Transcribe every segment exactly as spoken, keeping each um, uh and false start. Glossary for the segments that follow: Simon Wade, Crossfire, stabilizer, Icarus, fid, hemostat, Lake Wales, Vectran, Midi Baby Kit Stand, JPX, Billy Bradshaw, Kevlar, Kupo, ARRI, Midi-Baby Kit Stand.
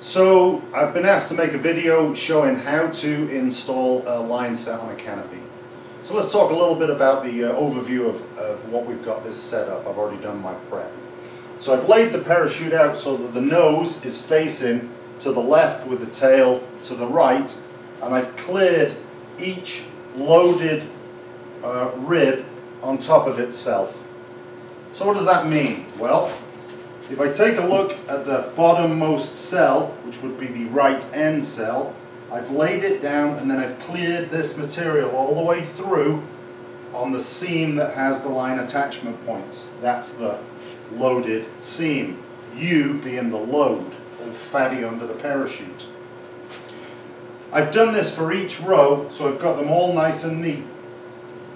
So I've been asked to make a video showing how to install a line set on a canopy. So let's talk a little bit about the uh, overview of, of what we've got this set up. I've already done my prep. So I've laid the parachute out so that the nose is facing to the left with the tail to the right, and I've cleared each loaded uh, rib on top of itself. So what does that mean? Well, if I take a look at the bottommost cell, which would be the right end cell, I've laid it down and then I've cleared this material all the way through on the seam that has the line attachment points. That's the loaded seam, U being the load, all fatty under the parachute. I've done this for each row, so I've got them all nice and neat.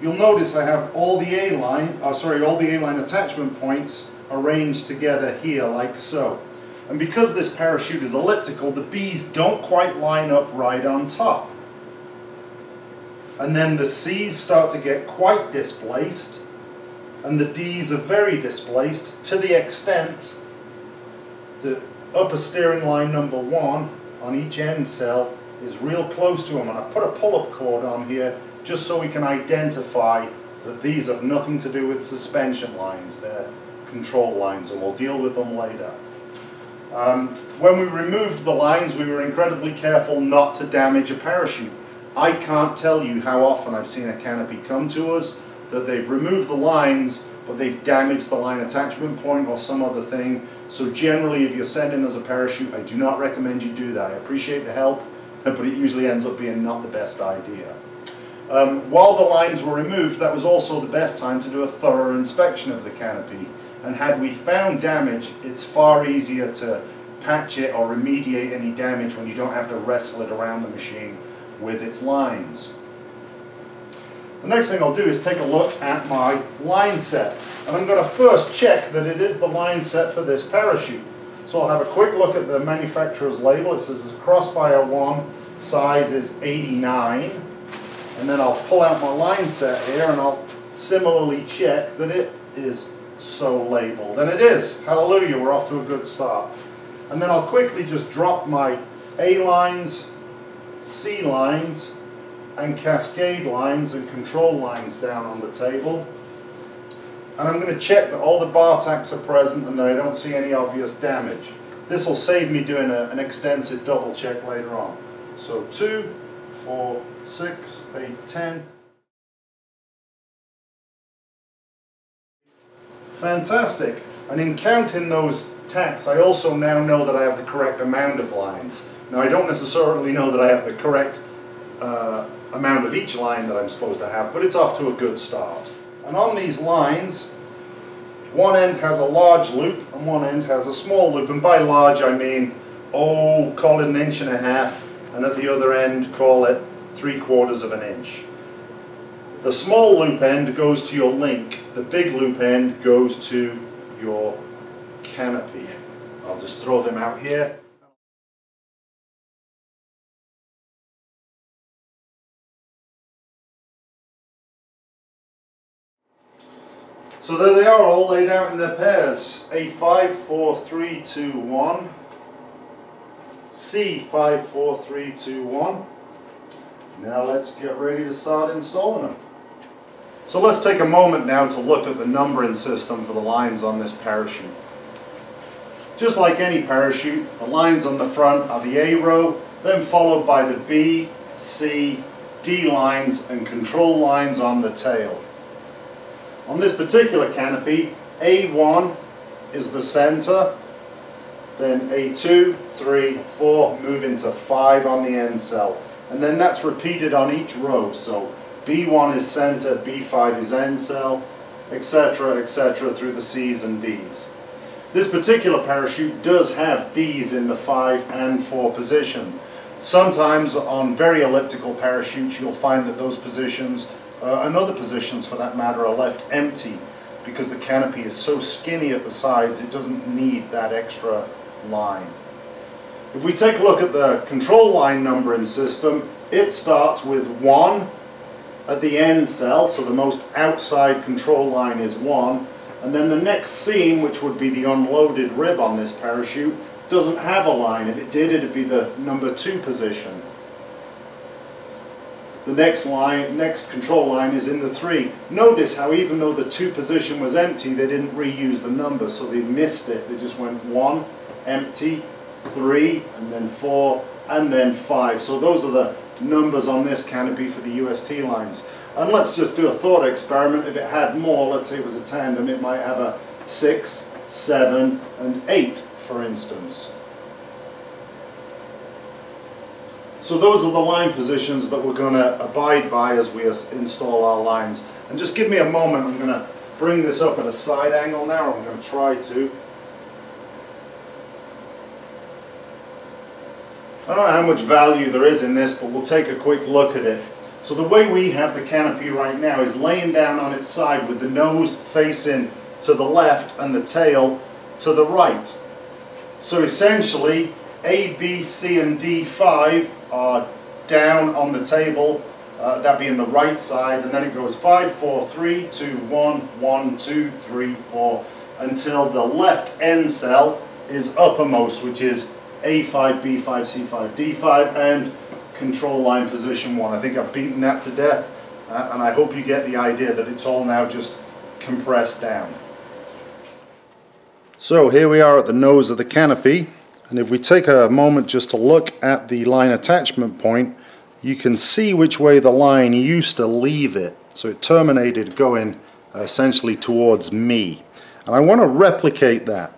You'll notice I have all the A-line, oh, sorry, all the A-line attachment points arranged together here like so. And because this parachute is elliptical, the B's don't quite line up right on top. And then the C's start to get quite displaced, and the D's are very displaced to the extent the upper steering line number one on each end cell is real close to them. And I've put a pull-up cord on here just so we can identify that these have nothing to do with suspension lines. They're control lines, and we'll deal with them later. Um, when we removed the lines, we were incredibly careful not to damage a parachute. I can't tell you how often I've seen a canopy come to us that they've removed the lines, but they've damaged the line attachment point or some other thing. So generally, if you're sending us a parachute, I do not recommend you do that. I appreciate the help, but it usually ends up being not the best idea. Um, while the lines were removed, that was also the best time to do a thorough inspection of the canopy. And had we found damage, it's far easier to patch it or remediate any damage when you don't have to wrestle it around the machine with its lines. The next thing I'll do is take a look at my line set. And I'm going to first check that it is the line set for this parachute. So I'll have a quick look at the manufacturer's label. It says it's a Crossfire one, size is eighty-nine. And then I'll pull out my line set here and I'll similarly check that it is so labeled. And it is. Hallelujah, we're off to a good start. And then I'll quickly just drop my A lines, C lines, and cascade lines and control lines down on the table. And I'm going to check that all the bar tacks are present and that I don't see any obvious damage. This will save me doing a, an extensive double check later on. So two, four, six, eight, ten. Fantastic. And in counting those tacks, I also now know that I have the correct amount of lines. Now, I don't necessarily know that I have the correct uh, amount of each line that I'm supposed to have, but it's off to a good start. And on these lines, one end has a large loop and one end has a small loop. And by large, I mean, oh, call it an inch and a half, and at the other end, call it three quarters of an inch. The small loop end goes to your link, the big loop end goes to your canopy. I'll just throw them out here. So there they are, all laid out in their pairs. A five four three two one, C five four three two one. Now let's get ready to start installing them. So let's take a moment now to look at the numbering system for the lines on this parachute. Just like any parachute, the lines on the front are the A row, then followed by the B, C, D lines and control lines on the tail. On this particular canopy, A one is the center, then A two, three, four, move into five on the end cell. And then that's repeated on each row, so B one is center, B five is end cell, et cetera, et cetera, through the C's and D's. This particular parachute does have D's in the five and four position. Sometimes on very elliptical parachutes you'll find that those positions, uh, and other positions for that matter, are left empty because the canopy is so skinny at the sides it doesn't need that extra line. If we take a look at the control line numbering system, it starts with one at the end cell, so the most outside control line is one, and then the next seam, which would be the unloaded rib on this parachute, doesn't have a line. If it did, it'd be the number two position. The next line, next control line is in the three. Notice how even though the two position was empty, they didn't reuse the number, so they missed it. They just went one, empty, three, and then four, and then five. So those are the numbers on this canopy for the U S T lines. And let's just do a thought experiment. If it had more, let's say it was a tandem, it might have a six, seven, and eight, for instance. So those are the line positions that we're going to abide by as we install our lines. And just give me a moment, I'm going to bring this up at a side angle now. I'm going to try to. I don't know how much value there is in this, but we'll take a quick look at it. So the way we have the canopy right now is laying down on its side with the nose facing to the left and the tail to the right. So essentially, A, B, C, and D, five are down on the table, uh, that being the right side, and then it goes five, four, three, two, one, one, two, three, four, until the left end cell is uppermost, which is A five, B five, C five, D five, and control line position one. I think I've beaten that to death, uh, and I hope you get the idea that it's all now just compressed down. So here we are at the nose of the canopy. And if we take a moment just to look at the line attachment point, you can see which way the line used to leave it. So it terminated going essentially towards me. And I want to replicate that.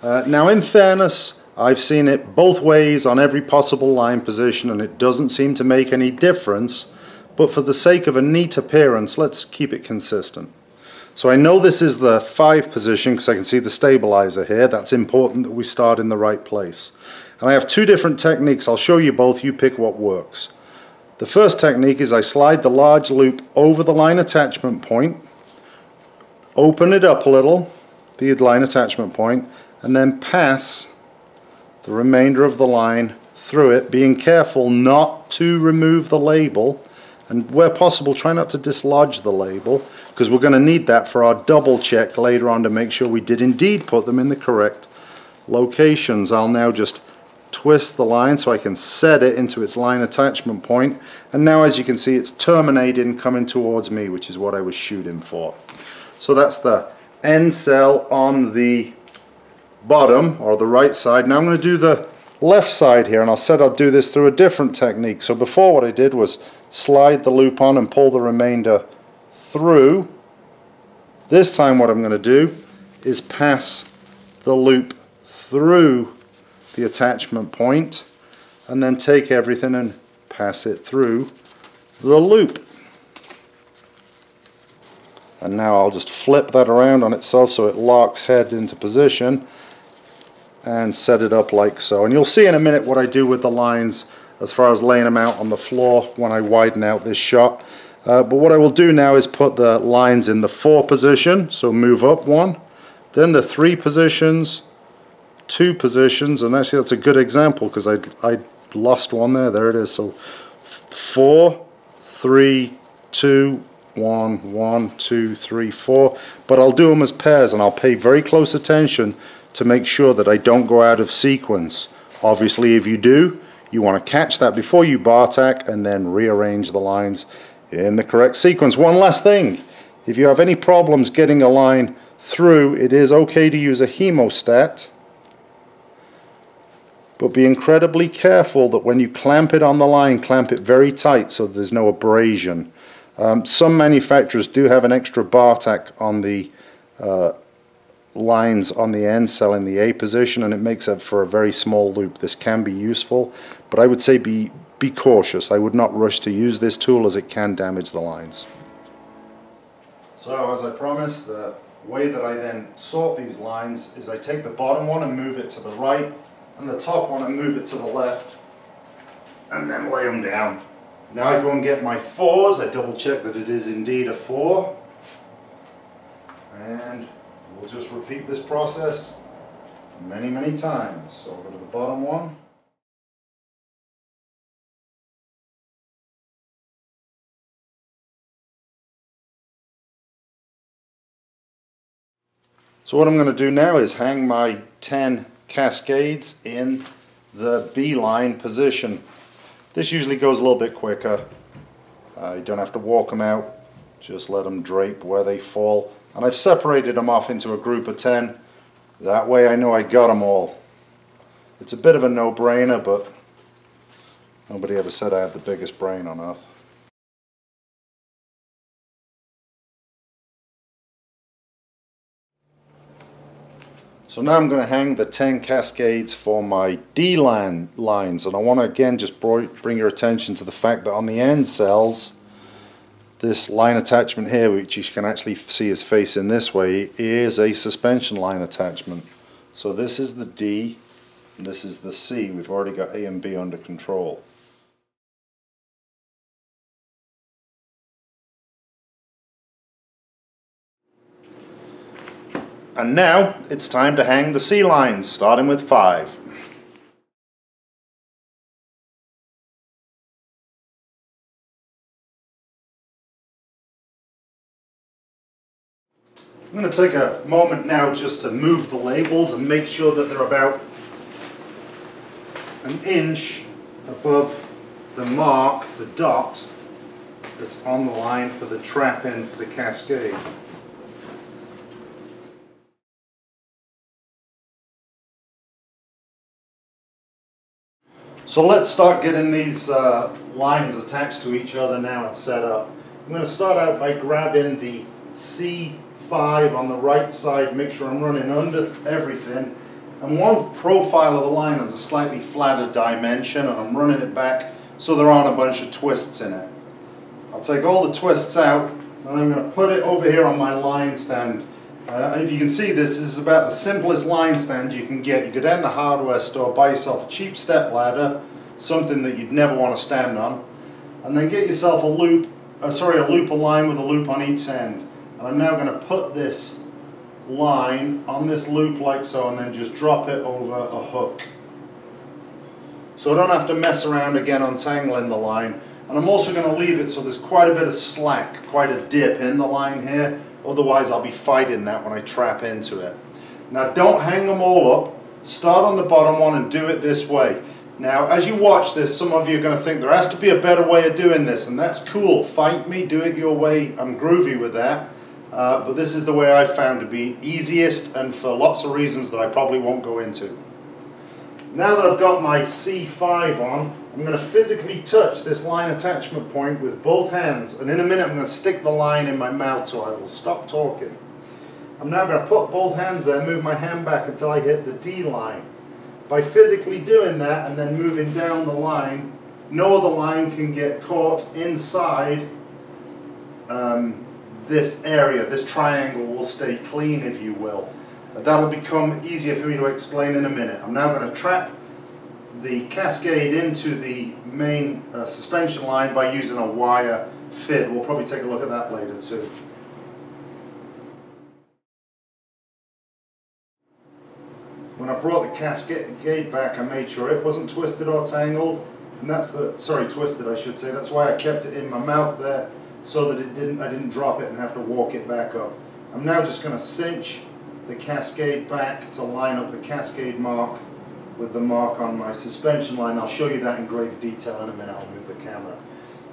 Uh, now in fairness, I've seen it both ways on every possible line position and it doesn't seem to make any difference. But for the sake of a neat appearance, let's keep it consistent. So I know this is the five position because I can see the stabilizer here. That's important that we start in the right place. And I have two different techniques. I'll show you both. You pick what works. The first technique is I slide the large loop over the line attachment point, open it up a little, the line attachment point, and then pass the remainder of the line through it, being careful not to remove the label. And where possible, try not to dislodge the label, because we're going to need that for our double check later on to make sure we did indeed put them in the correct locations. I'll now just twist the line so I can set it into its line attachment point. And now, as you can see, it's terminating coming towards me, which is what I was shooting for. So that's the end cell on the bottom, or the right side. Now I'm going to do the left side here, and I said I'd do this through a different technique. So before, what I did was slide the loop on and pull the remainder through. This time what I'm going to do is pass the loop through the attachment point and then take everything and pass it through the loop. And now I'll just flip that around on itself so it locks head into position and set it up like so. And you'll see in a minute what I do with the lines as far as laying them out on the floor when I widen out this shot. Uh, but what I will do now is put the lines in the four position, so move up one, then the three positions, two positions, and actually that's a good example because I, I lost one there, there it is, so four, three, two, one, one, two, three, four, but I'll do them as pairs and I'll pay very close attention to make sure that I don't go out of sequence. Obviously if you do, you want to catch that before you bar tack and then rearrange the lines in the correct sequence. One last thing, if you have any problems getting a line through, it is okay to use a hemostat, but be incredibly careful that when you clamp it on the line, clamp it very tight so there's no abrasion. Um, some manufacturers do have an extra bar tack on the uh, lines on the end cell in the A position, and it makes up for a very small loop. This can be useful, but I would say be be cautious. I would not rush to use this tool as it can damage the lines. So as I promised, the way that I then sort these lines is I take the bottom one and move it to the right, and the top one and move it to the left, and then lay them down. Now I go and get my fours. I double check that it is indeed a four, and we'll just repeat this process many, many times. So I'll go to the bottom one. So what I'm going to do now is hang my ten cascades in the beeline position. This usually goes a little bit quicker. Uh, you don't have to walk them out, just let them drape where they fall. And I've separated them off into a group of ten. That way I know I got them all. It's a bit of a no-brainer, but nobody ever said I had the biggest brain on earth. So now I'm going to hang the ten cascades for my D-line lines, and I want to again just bring your attention to the fact that on the end cells, this line attachment here, which you can actually see is facing this way, is a suspension line attachment. So this is the D, and this is the C. We've already got A and B under control. And now it's time to hang the C lines, starting with five. I'm going to take a moment now just to move the labels and make sure that they're about an inch above the mark, the dot, that's on the line for the trap end for the cascade. So let's start getting these uh, lines attached to each other now and set up. I'm going to start out by grabbing the C five on the right side, make sure I'm running under everything. And one profile of the line is a slightly flatter dimension, and I'm running it back so there aren't a bunch of twists in it. I'll take all the twists out, and I'm going to put it over here on my line stand. Uh, if you can see, this is about the simplest line stand you can get. You could end a hardware store, buy yourself a cheap step ladder, something that you'd never want to stand on, and then get yourself a loop, uh, sorry, a loop, a line with a loop on each end. And I'm now going to put this line on this loop like so, and then just drop it over a hook. So I don't have to mess around again untangling the line. And I'm also going to leave it so there's quite a bit of slack, quite a dip in the line here. Otherwise I'll be fighting that when I trap into it. Now don't hang them all up, start on the bottom one and do it this way. Now as you watch this, some of you are going to think there has to be a better way of doing this, and that's cool, fight me, do it your way, I'm groovy with that. Uh, but this is the way I've found to be easiest, and for lots of reasons that I probably won't go into. Now that I've got my C five on, I'm going to physically touch this line attachment point with both hands, and in a minute I'm going to stick the line in my mouth so I will stop talking. I'm now going to put both hands there and move my hand back until I hit the D line. By physically doing that and then moving down the line, no other line can get caught inside um, this area. This triangle will stay clean, if you will. That'll become easier for me to explain in a minute. I'm now going to trap the cascade into the main uh, suspension line by using a wire fid. We'll probably take a look at that later too. When I brought the cascade back, I made sure it wasn't twisted or tangled, and that's the, sorry, twisted I should say. That's why I kept it in my mouth there, so that it didn't, I didn't drop it and have to walk it back up. I'm now just going to cinch the cascade back to line up the cascade mark with the mark on my suspension line. I'll show you that in greater detail in a minute. I'll move the camera.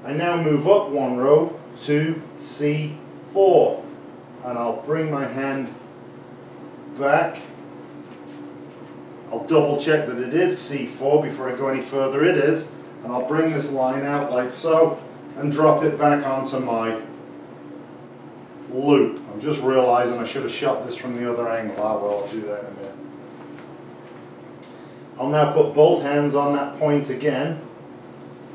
I now move up one row to C four, and I'll bring my hand back. I'll double check that it is C four before I go any further. It is, and I'll bring this line out like so and drop it back onto my loop. I'm just realizing I should have shot this from the other angle. Ah well, I'll do that in a minute. I'll now put both hands on that point again,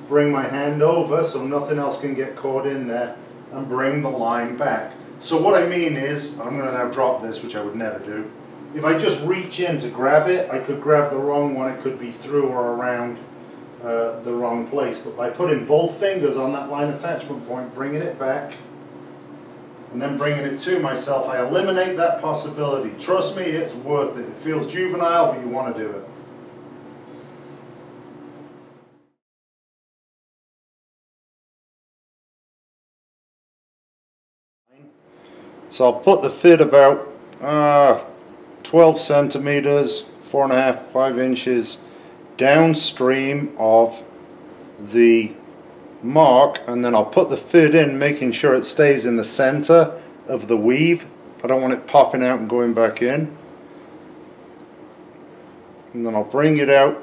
bring my hand over so nothing else can get caught in there, and bring the line back. So what I mean is, I'm going to now drop this, which I would never do. If I just reach in to grab it, I could grab the wrong one, it could be through or around uh, the wrong place. But by putting both fingers on that line attachment point, bringing it back, and then bringing it to myself, I eliminate that possibility. Trust me, it's worth it. It feels juvenile, but you want to do it. So I'll put the fid about uh, twelve centimeters, four and a half, five inches downstream of the mark, and then I'll put the thread in, making sure it stays in the center of the weave. I don't want it popping out and going back in. And then I'll bring it out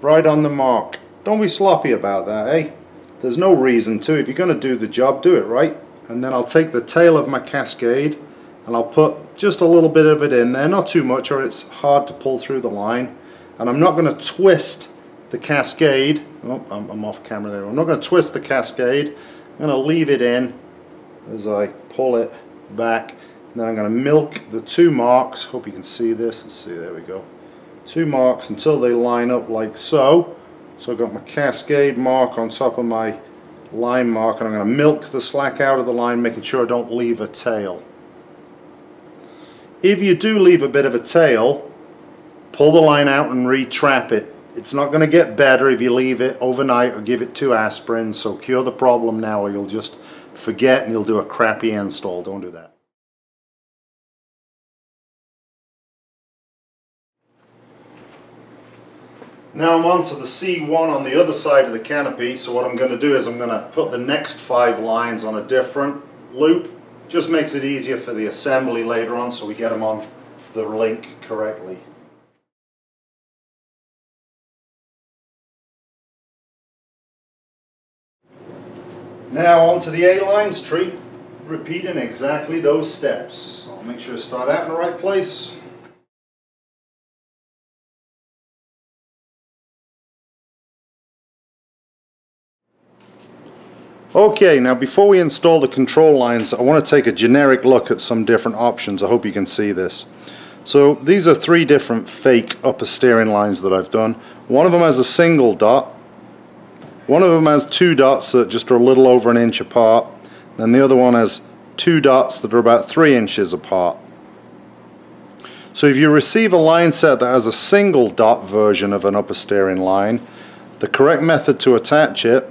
right on the mark. Don't be sloppy about that, eh? There's no reason to. If you're going to do the job, do it right. And then I'll take the tail of my cascade and I'll put just a little bit of it in there, not too much or it's hard to pull through the line. And I'm not going to twist the cascade. Oh, I'm, I'm off camera there. I'm not going to twist the cascade. I'm going to leave it in as I pull it back. And then I'm going to milk the two marks. Hope you can see this. Let's see, there we go. Two marks until they line up like so. So I've got my cascade mark on top of my line mark, and I'm going to milk the slack out of the line, making sure I don't leave a tail. If you do leave a bit of a tail, pull the line out and re-trap it. It's not going to get better if you leave it overnight or give it two aspirins, so cure the problem now or you'll just forget and you'll do a crappy install. Don't do that. Now I'm on to the C one on the other side of the canopy, so what I'm going to do is I'm going to put the next five lines on a different loop. Just makes it easier for the assembly later on so we get them on the link correctly. Now onto the A lines tree, repeating exactly those steps. I'll make sure to start out in the right place. Okay, now before we install the control lines, I want to take a generic look at some different options. I hope you can see this. So these are three different fake upper steering lines that I've done. One of them has a single dot, one of them has two dots that just are a little over an inch apart, and the other one has two dots that are about three inches apart. So if you receive a line set that has a single dot version of an upper steering line, the correct method to attach it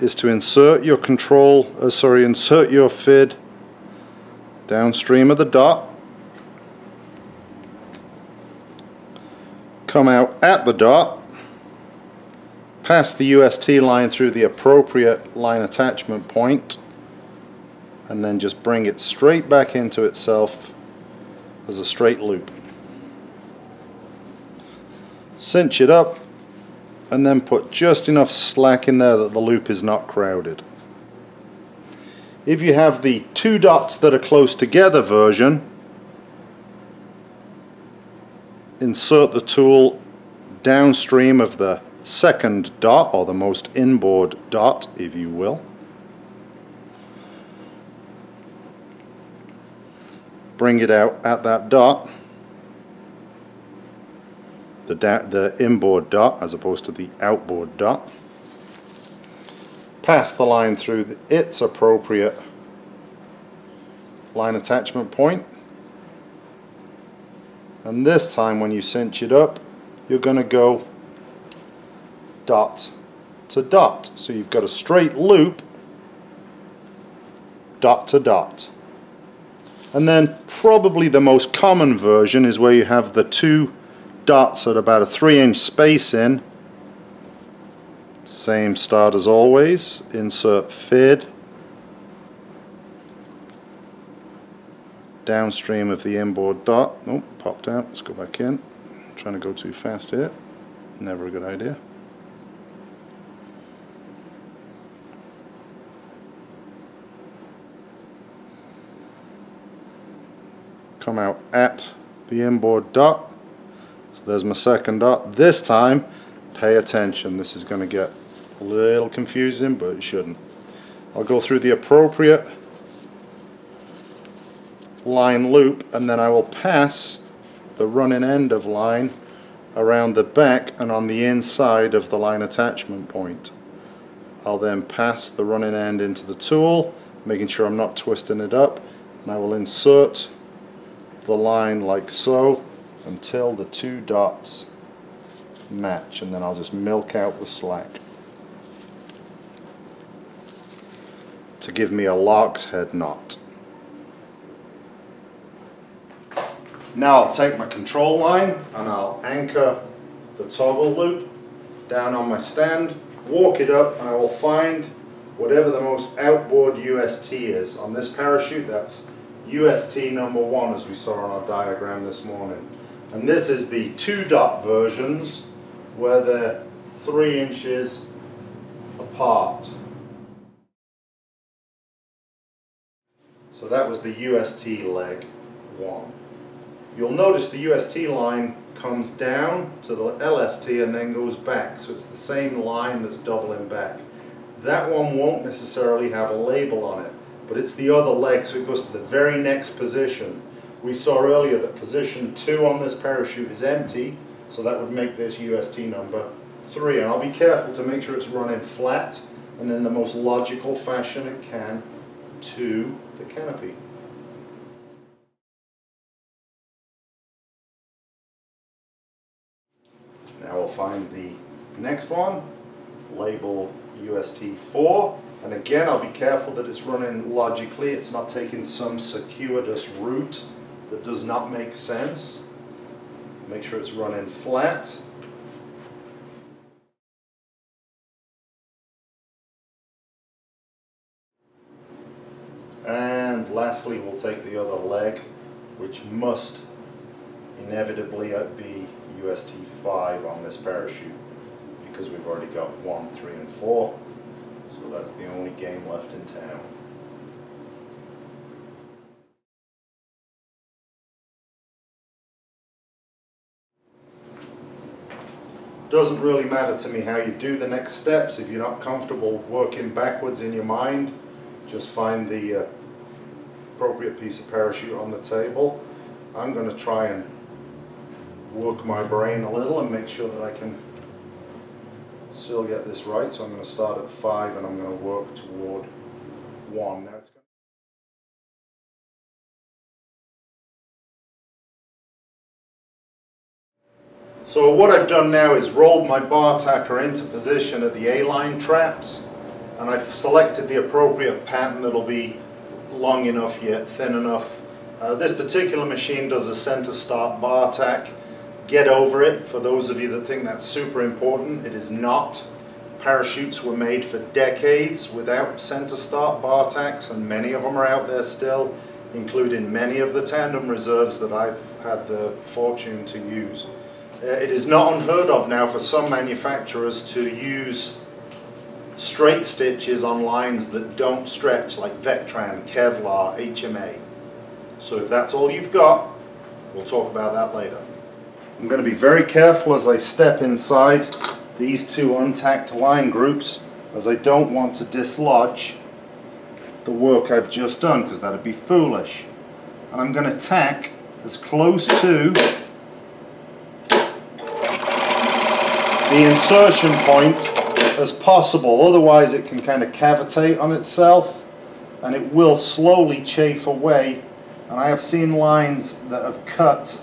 is to insert your control, uh, sorry, insert your F I D downstream of the dot, come out at the dot, pass the U S T line through the appropriate line attachment point, and then just bring it straight back into itself as a straight loop. Cinch it up, and then put just enough slack in there that the loop is not crowded. If you have the two dots that are close together version, insert the tool downstream of the second dot, or the most inboard dot, if you will. Bring it out at that dot. The, the inboard dot as opposed to the outboard dot. Pass the line through the, its appropriate line attachment point, and this time when you cinch it up you're going to go dot to dot, so you've got a straight loop dot to dot. And then probably the most common version is where you have the two dots at about a three inch space in. Same start as always, insert F I D downstream of the inboard dot. Oh, popped out, let's go back in. I'm trying to go too fast here, never a good idea. Come out at the inboard dot. So there's my second dot. This time, pay attention. This is going to get a little confusing, but it shouldn't. I'll go through the appropriate line loop, and then I will pass the running end of line around the back and on the inside of the line attachment point. I'll then pass the running end into the tool, making sure I'm not twisting it up, and I will insert the line like so, until the two dots match, and then I'll just milk out the slack to give me a lark's head knot. Now I'll take my control line and I'll anchor the toggle loop down on my stand, walk it up, and I will find whatever the most outboard U S T is. On this parachute, that's U S T number one, as we saw on our diagram this morning. And this is the two-dot versions, where they're three inches apart. So that was the U S T leg one. You'll notice the U S T line comes down to the L S T and then goes back, so it's the same line that's doubling back. That one won't necessarily have a label on it, but it's the other leg, so it goes to the very next position. We saw earlier that position two on this parachute is empty, so that would make this U S T number three. And I'll be careful to make sure it's running flat and in the most logical fashion it can to the canopy. Now we'll find the next one, labeled U S T four, and again I'll be careful that it's running logically, it's not taking some circuitous route that does not make sense. Make sure it's running flat. And lastly we'll take the other leg, which must inevitably be U S T five on this parachute, because we've already got one, three, and four, so that's the only game left in town. Doesn't really matter to me how you do the next steps. If you're not comfortable working backwards in your mind, just find the uh, appropriate piece of parachute on the table. I'm going to try and work my brain a little and make sure that I can still get this right, so I'm going to start at five and I'm going to work toward one. Now it's going to... So what I've done now is rolled my bar tacker into position at the A-line traps, and I've selected the appropriate pattern that'll be long enough yet thin enough. Uh, this particular machine does a center start bar tack. Get over it, for those of you that think that's super important. It is not. Parachutes were made for decades without center start bar tacks, and many of them are out there still, including many of the tandem reserves that I've had the fortune to use. Uh, it is not unheard of now for some manufacturers to use straight stitches on lines that don't stretch, like Vectran, Kevlar, H M A. So if that's all you've got, we'll talk about that later. I'm going to be very careful as I step inside these two untacked line groups, as I don't want to dislodge the work I've just done, because that would be foolish. And I'm going to tack as close to the insertion point as possible, otherwise it can kind of cavitate on itself and it will slowly chafe away. And I have seen lines that have cut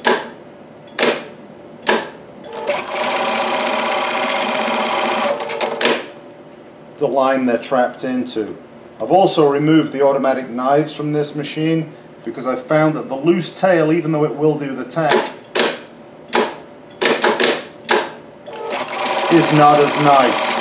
the line they're trapped into. I've also removed the automatic knives from this machine, because I've found that the loose tail, even though it will do the tack, is not as nice.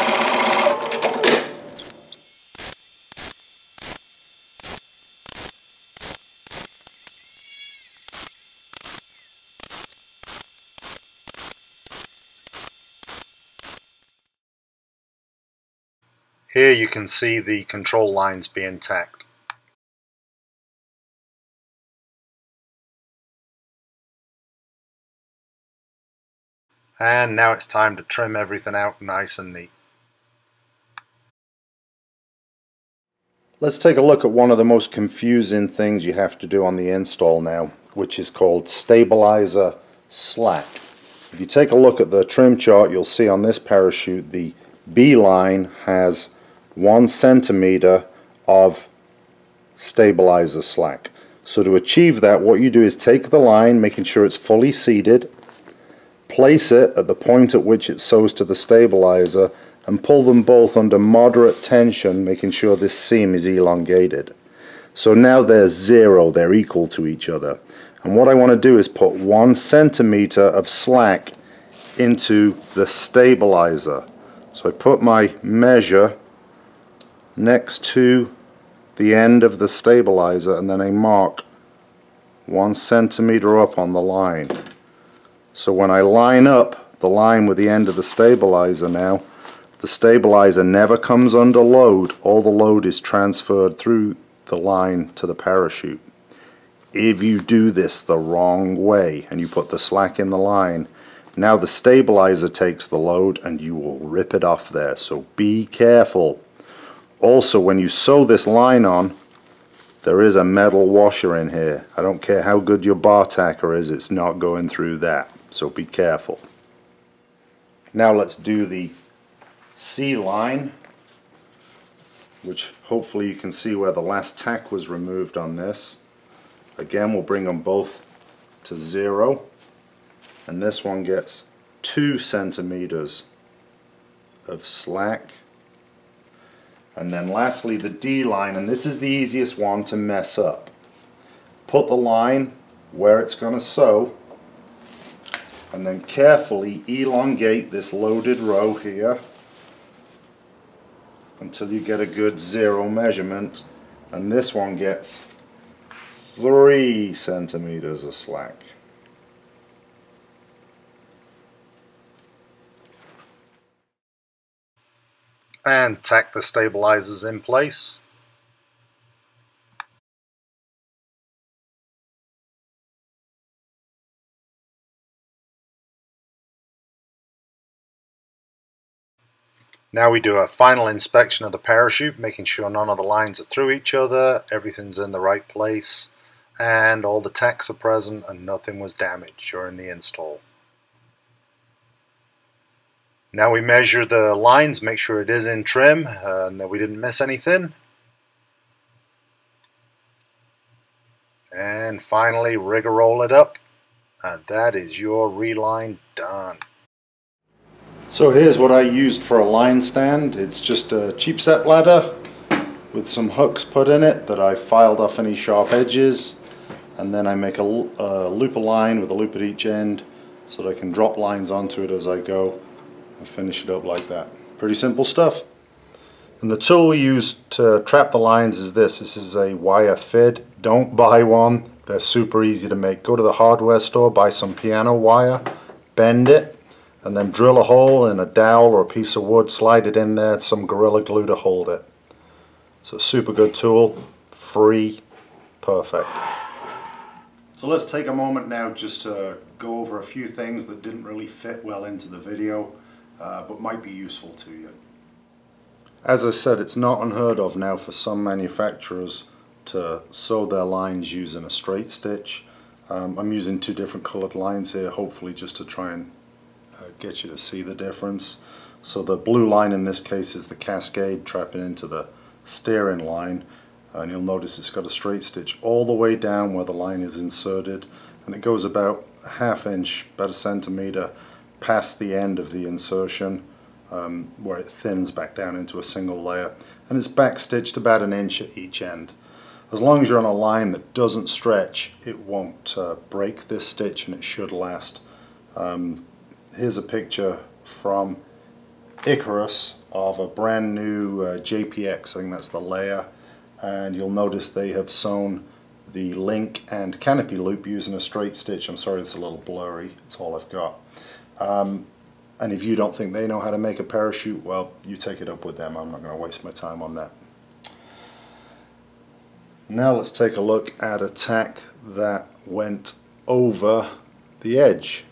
Here you can see the control lines being tacked. And now it's time to trim everything out nice and neat. Let's take a look at one of the most confusing things you have to do on the install now, which is called stabilizer slack. If you take a look at the trim chart, you'll see on this parachute the B line has one centimeter of stabilizer slack. So to achieve that, what you do is take the line, making sure it's fully seated, place it at the point at which it sews to the stabilizer, and pull them both under moderate tension, making sure this seam is elongated. So now they're zero, they're equal to each other. And what I want to do is put one centimeter of slack into the stabilizer. So I put my measure next to the end of the stabilizer, and then I mark one centimeter up on the line. So when I line up the line with the end of the stabilizer now, the stabilizer never comes under load. All the load is transferred through the line to the parachute. If you do this the wrong way and you put the slack in the line, now the stabilizer takes the load and you will rip it off there, so be careful. Also, when you sew this line on, there is a metal washer in here. I don't care how good your bar tacker is, it's not going through that, so be careful. Now let's do the C line, which hopefully you can see where the last tack was removed on this. Again, we'll bring them both to zero, and this one gets two centimeters of slack. And then lastly, the D line, and this is the easiest one to mess up. Put the line where it's going to sew, and then carefully elongate this loaded row here until you get a good zero measurement, and this one gets three centimeters of slack. And tack the stabilizers in place. Now we do a final inspection of the parachute, making sure none of the lines are through each other, everything's in the right place, and all the tacks are present and nothing was damaged during the install. Now we measure the lines, make sure it is in trim uh, and that we didn't miss anything. And finally rigger roll it up, and that is your reline done. So here's what I used for a line stand. It's just a cheap set ladder with some hooks put in it that I filed off any sharp edges, and then I make a, a loop of line with a loop at each end so that I can drop lines onto it as I go. And finish it up like that. Pretty simple stuff. And the tool we use to trap the lines is this. This is a wire fid. Don't buy one. They're super easy to make. Go to the hardware store, buy some piano wire, bend it, and then drill a hole in a dowel or a piece of wood, slide it in there, some Gorilla Glue to hold it. So super good tool, free, perfect. So let's take a moment now just to go over a few things that didn't really fit well into the video. Uh, but might be useful to you. As I said, it's not unheard of now for some manufacturers to sew their lines using a straight stitch. Um, I'm using two different colored lines here, hopefully just to try and uh, get you to see the difference. So the blue line in this case is the cascade trapping into the steering line, and you'll notice it's got a straight stitch all the way down where the line is inserted, and it goes about a half inch, about a centimeter, past the end of the insertion um, where it thins back down into a single layer, and it's back stitched about an inch at each end. As long as you're on a line that doesn't stretch, it won't uh, break this stitch and it should last. Um, here's a picture from Icarus of a brand new uh, J P X, I think that's the layer, and you'll notice they have sewn the link and canopy loop using a straight stitch. I'm sorry it's a little blurry, it's all I've got. Um, and if you don't think they know how to make a parachute, well, you take it up with them. I'm not going to waste my time on that. Now let's take a look at a tack that went over the edge.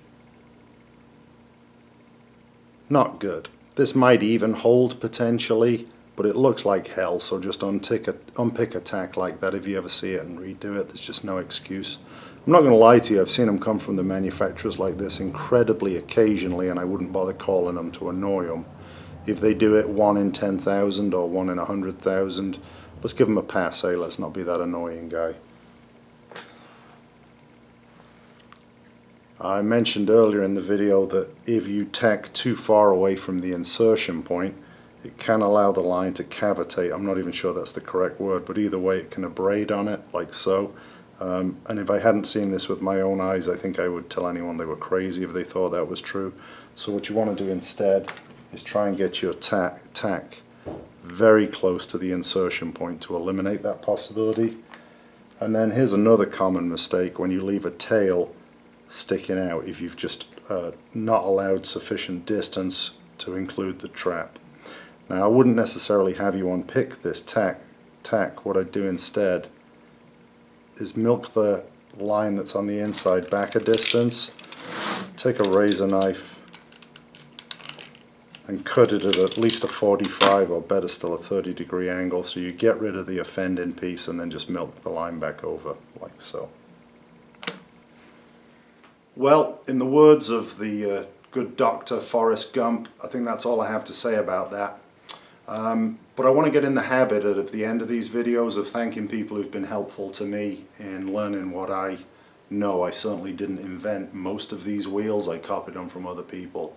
Not good. This might even hold potentially, but it looks like hell, so just untick a, unpick a tack like that if you ever see it and redo it. There's just no excuse. I'm not going to lie to you, I've seen them come from the manufacturers like this incredibly occasionally, and I wouldn't bother calling them to annoy them. If they do it one in ten thousand or one in a hundred thousand, let's give them a pass, eh? Let's not be that annoying guy. I mentioned earlier in the video that if you tack too far away from the insertion point, it can allow the line to cavitate. I'm not even sure that's the correct word, but either way it can abrade on it, like so. Um, and if I hadn't seen this with my own eyes, I think I would tell anyone they were crazy if they thought that was true. So what you want to do instead is try and get your tack, tack very close to the insertion point to eliminate that possibility. And then here's another common mistake when you leave a tail sticking out if you've just uh, not allowed sufficient distance to include the trap. Now I wouldn't necessarily have you unpick this tack. tack. What I'd do instead is milk the line that's on the inside back a distance, take a razor knife and cut it at at least a forty-five or better still a thirty degree angle, so you get rid of the offending piece and then just milk the line back over like so. Well, in the words of the uh, good doctor Forrest Gump, I think that's all I have to say about that. Um, but I want to get in the habit at, at the end of these videos of thanking people who've been helpful to me in learning what I know. I certainly didn't invent most of these wheels, I copied them from other people.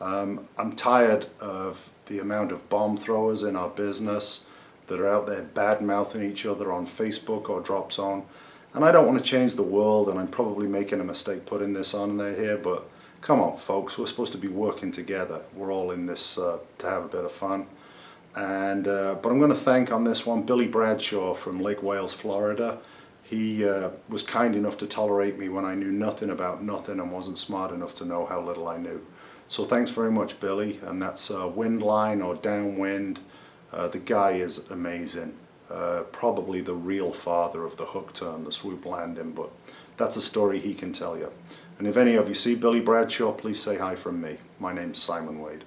Um, I'm tired of the amount of bomb throwers in our business that are out there bad-mouthing each other on Facebook or Dropzone, and I don't want to change the world, and I'm probably making a mistake putting this on there here, but come on folks, we're supposed to be working together. We're all in this uh, to have a bit of fun. And uh, but I'm going to thank on this one Billy Bradshaw from Lake Wales, Florida. He uh, was kind enough to tolerate me when I knew nothing about nothing and wasn't smart enough to know how little I knew. So thanks very much, Billy, and that's uh, wind line or downwind. Uh, the guy is amazing. Uh, probably the real father of the hook turn, the swoop landing, but that's a story he can tell you. And if any of you see Billy Bradshaw, please say hi from me. My name's Simon Wade.